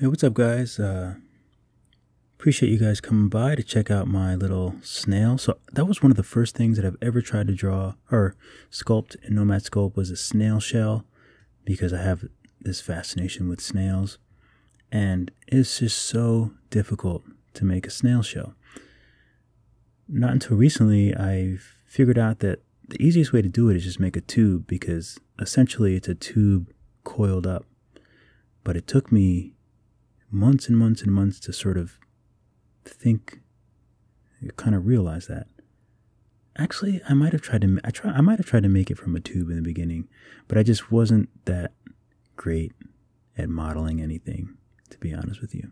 Hey, what's up guys? Appreciate you guys coming by to check out my little snail. So that was one of the first things that I've ever tried to draw or sculpt in Nomad Sculpt was a snail shell, because I have this fascination with snails and it's just so difficult to make a snail shell. Not until recently I figured out that the easiest way to do it is just make a tube, because essentially it's a tube coiled up. But it took me months and months and months to sort of realize that. Actually, I might have tried to make it from a tube in the beginning, but I just wasn't that great at modeling anything, to be honest with you.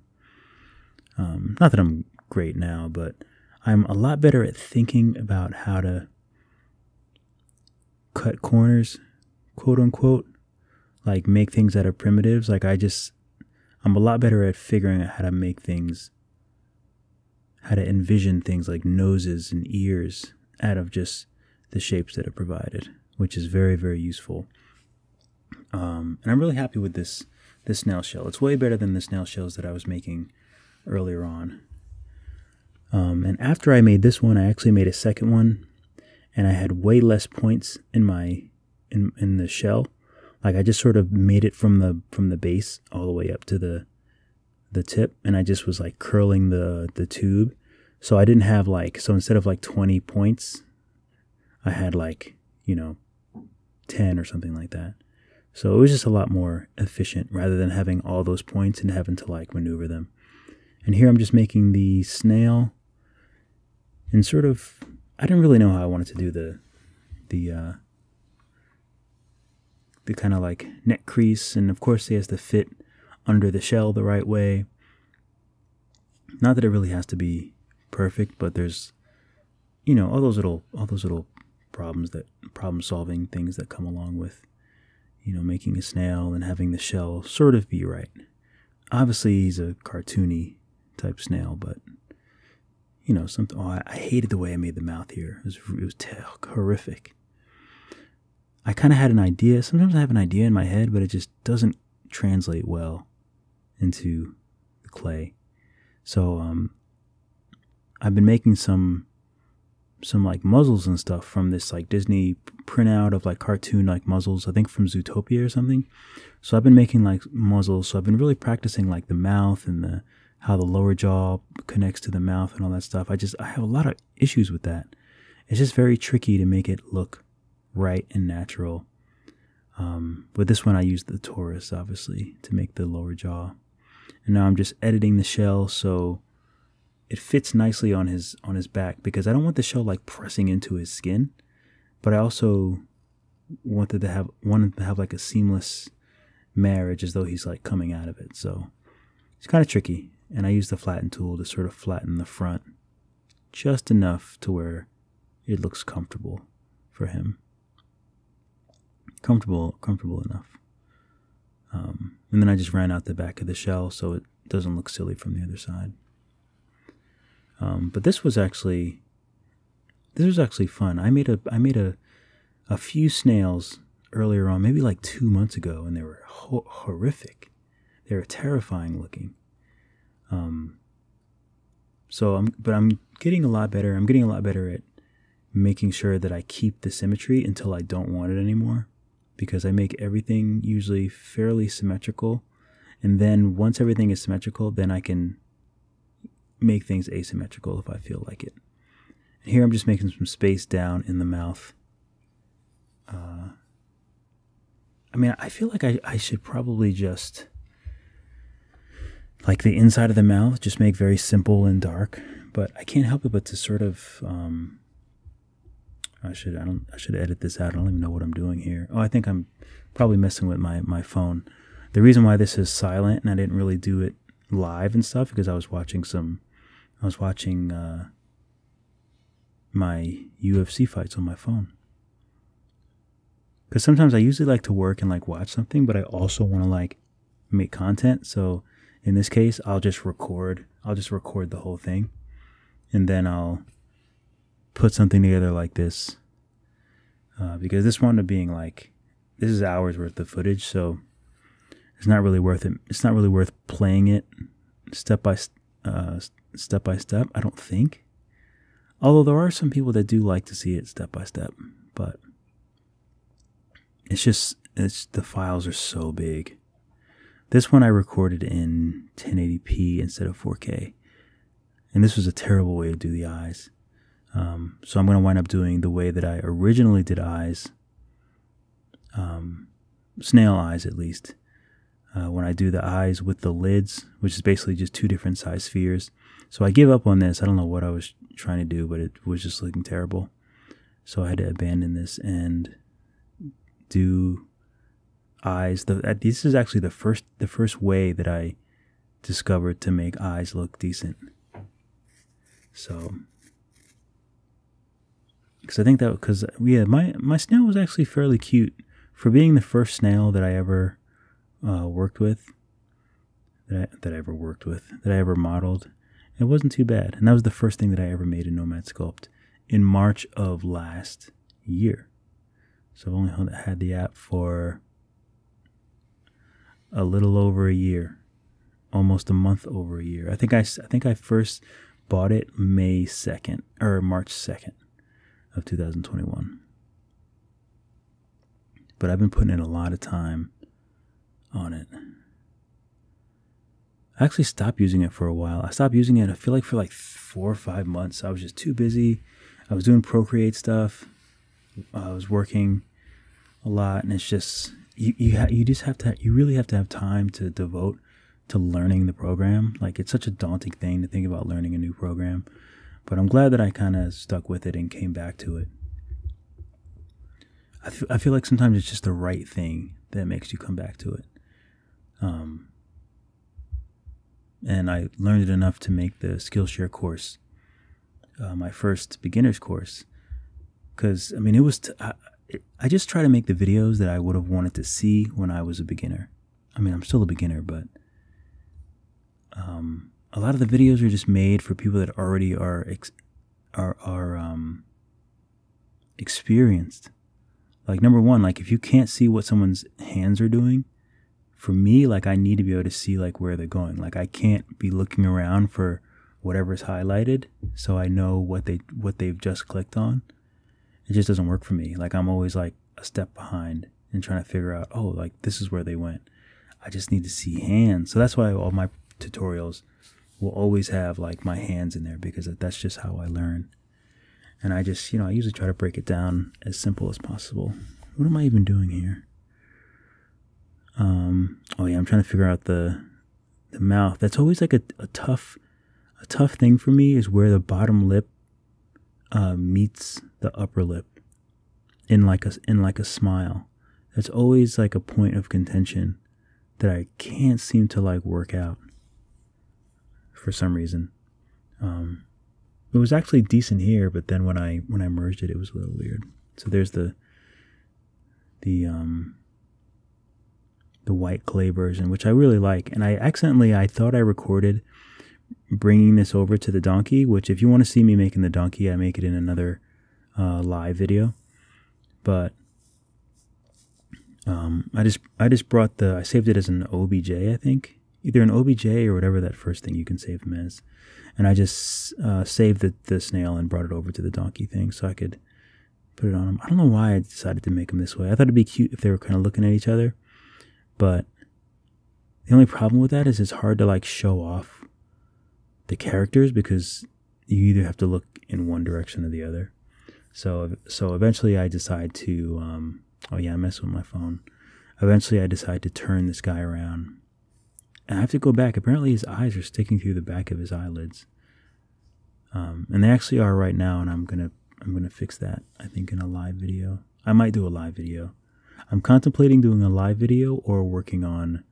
Not that I'm great now, but I'm a lot better at thinking about how to cut corners, quote unquote, like make things that are primitives. Like I'm a lot better at figuring out how to make things, how to envision things like noses and ears out of just the shapes that are provided, which is very, very useful. And I'm really happy with this snail shell. It's way better than the snail shells that I was making earlier on. And after I made this one, I actually made a second one, and I had way less points in my in the shell. Like I just sort of made it from the base all the way up to the tip, and I just was like curling the tube. So I didn't have like, so instead of like 20 points, I had like, you know, 10 or something like that. So it was just a lot more efficient rather than having all those points and having to like maneuver them. And here I'm just making the snail, and sort of, I didn't really know how I wanted to do the kind of like neck crease, and of course it has to fit under the shell the right way. Not that it really has to be perfect, but there's, you know, all those little problem solving things that come along with, you know, making a snail and having the shell sort of be right. Obviously he's a cartoony type snail, but you know, something. Oh, I hated the way I made the mouth here. It was horrific. I kind of had an idea. Sometimes I have an idea in my head, but it just doesn't translate well into the clay. So I've been making some like muzzles and stuff from this like Disney printout of like cartoon like muzzles, I think from Zootopia or something. So I've been making like muzzles. So I've been really practicing like the mouth and the how the lower jaw connects to the mouth and all that stuff. I have a lot of issues with that. It's just very tricky to make it look right and natural. With this one I used the torus obviously to make the lower jaw. And now I'm just editing the shell so it fits nicely on his back, because I don't want the shell like pressing into his skin, but I also wanted to have like a seamless marriage as though he's like coming out of it. So it's kind of tricky, and I used the flatten tool to sort of flatten the front just enough to where it looks comfortable for him. Comfortable enough. And then I just ran out the back of the shell so it doesn't look silly from the other side. But this was actually fun. I made a few snails earlier on, maybe like 2 months ago, and they were horrific. They were terrifying looking. But I'm getting a lot better. I'm getting a lot better at making sure that I keep the symmetry until I don't want it anymore, because I make everything usually fairly symmetrical. And then once everything is symmetrical, then I can make things asymmetrical if I feel like it. And here I'm just making some space down in the mouth. I mean, I feel like I should probably just, like the inside of the mouth, just make very simple and dark, but I can't help it but to sort of, I should edit this out. I don't even know what I'm doing here. Oh, I think I'm probably messing with my phone. The reason why this is silent and I didn't really do it live and stuff, because I was watching my UFC fights on my phone. Because sometimes I usually like to work and like watch something, but I also want to like make content. So in this case, I'll just record the whole thing, and then I'll put something together like this, because this wound up being like, this is hours worth of footage. So it's not really worth it. It's not really worth playing it step by step, I don't think. Although there are some people that do like to see it step by step, but it's just, the files are so big. This one I recorded in 1080p instead of 4K. And this was a terrible way to do the eyes. So I'm going to wind up doing the way that I originally did eyes, snail eyes at least. When I do the eyes with the lids, which is basically just two different size spheres. So I give up on this. I don't know what I was trying to do, but it was just looking terrible. So I had to abandon this and do eyes. This is actually the first way that I discovered to make eyes look decent. So, because I think that, because yeah, my snail was actually fairly cute for being the first snail that I ever worked with, that I ever modeled. It wasn't too bad, and that was the first thing that I ever made in Nomad Sculpt in March of last year. So I've only had the app for a little over a year, almost a month over a year. I think I first bought it May 2nd or March 2nd of 2021. But I've been putting in a lot of time on it. I actually stopped using it for a while. I stopped using it, I feel like, for like 4 or 5 months. I was just too busy. I was doing Procreate stuff. I was working a lot, and it's just you really have to have time to devote to learning the program. Like, it's such a daunting thing to think about learning a new program, but I'm glad that I kind of stuck with it and came back to it. I feel like sometimes it's just the right thing that makes you come back to it. And I learned it enough to make the Skillshare course, my first beginner's course. Because, I mean, it was, I just try to make the videos that I would have wanted to see when I was a beginner. I mean, I'm still a beginner, but a lot of the videos are just made for people that already are experienced. Like, number one, like, if you can't see what someone's hands are doing, for me, like, I need to be able to see, like, where they're going. Like, I can't be looking around for whatever's highlighted, so I know what they've just clicked on. It just doesn't work for me. Like, I'm always, like, a step behind and trying to figure out, oh, like, this is where they went. I just need to see hands. So that's why all my tutorials will always have, like, my hands in there, because that's just how I learn. And I just, you know, I usually try to break it down as simple as possible. What am I even doing here? Oh yeah, I'm trying to figure out the mouth. That's always like a tough thing for me, is where the bottom lip meets the upper lip in like a smile. That's always like a point of contention that I can't seem to like work out for some reason. It was actually decent here, but then when I merged it, it was a little weird. So there's the white clay version, which I really like. And I accidentally, I thought I recorded bringing this over to the donkey, which if you want to see me making the donkey, I make it in another live video. But I just brought I saved it as an OBJ, I think, either an OBJ or whatever that first thing you can save them as. And I just saved the snail and brought it over to the donkey thing so I could put it on them. I don't know why I decided to make them this way. I thought it'd be cute if they were kind of looking at each other. But the only problem with that is it's hard to like show off the characters, because you either have to look in one direction or the other. So eventually I decide to, oh yeah, I messed with my phone. Eventually I decide to turn this guy around. And I have to go back. Apparently his eyes are sticking through the back of his eyelids. And they actually are right now, and I'm gonna fix that, I think, in a live video. I might do a live video. I'm contemplating doing a live video or working on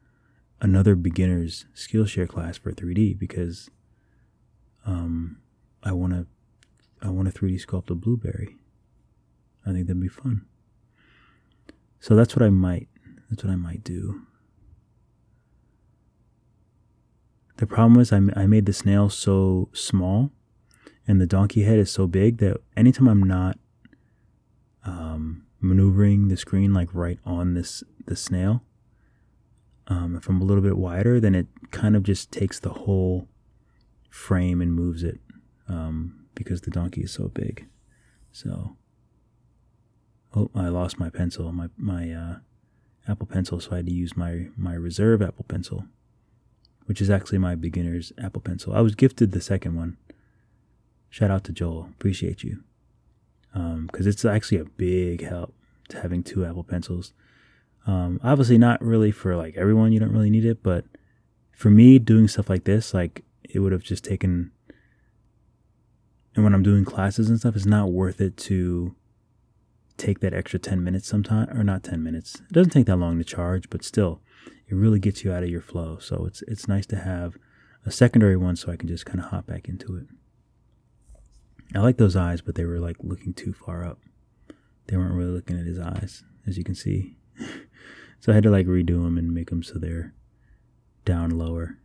another beginner's Skillshare class for 3D, because I wanna 3D sculpt a blueberry. I think that'd be fun. So that's what I might do. The problem is I made the snail so small and the donkey head is so big that anytime I'm not maneuvering the screen like right on the snail, If I'm a little bit wider, then it kind of just takes the whole frame and moves it because the donkey is so big. So, oh, I lost my pencil, my Apple Pencil, so I had to use my reserve Apple Pencil, which is actually my beginner's Apple Pencil. I was gifted the second one. Shout out to Joel. Appreciate you. Because it's actually a big help to having two Apple Pencils. Obviously not really for like everyone, you don't really need it, but for me doing stuff like this, like it would have just taken, and when I'm doing classes and stuff, it's not worth it to take that extra 10 minutes sometime, or not 10 minutes. It doesn't take that long to charge, but still it really gets you out of your flow. So it's nice to have a secondary one so I can just kind of hop back into it. I like those eyes, but they were like looking too far up. They weren't really looking at his eyes, as you can see. So I had to like redo them and make them so they're down lower,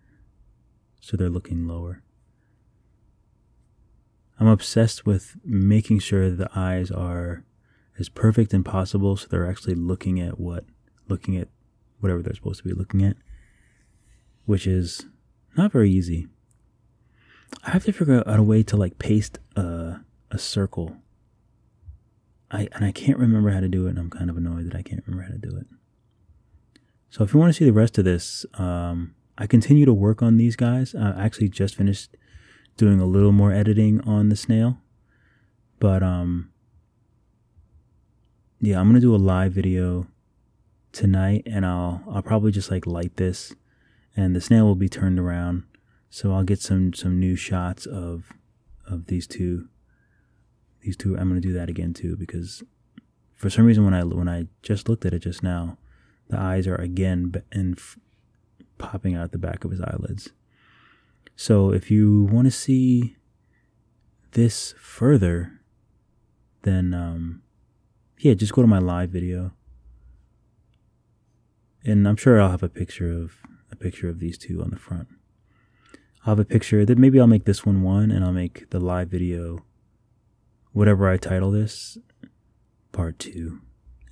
so they're looking lower. I'm obsessed with making sure the eyes are as perfect and possible, so they're actually looking at whatever they're supposed to be looking at, which is not very easy. I have to figure out a way to like paste a circle. I can't remember how to do it, and I'm kind of annoyed that I can't remember how to do it. So if you want to see the rest of this, I continue to work on these guys. I actually just finished doing a little more editing on the snail, but yeah, I'm gonna do a live video tonight, and I'll probably just like light this, and the snail will be turned around. So I'll get some new shots of these two. These two, I'm going to do that again too, because for some reason when I just looked at it just now, the eyes are again popping out the back of his eyelids. So if you want to see this further, then yeah, just go to my live video, and I'm sure I'll have a picture of these two on the front. I'll have a picture that maybe I'll make this one, and I'll make the live video, whatever I title this, part 2,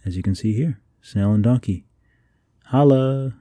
as you can see here, Snail and Donkey. Holla!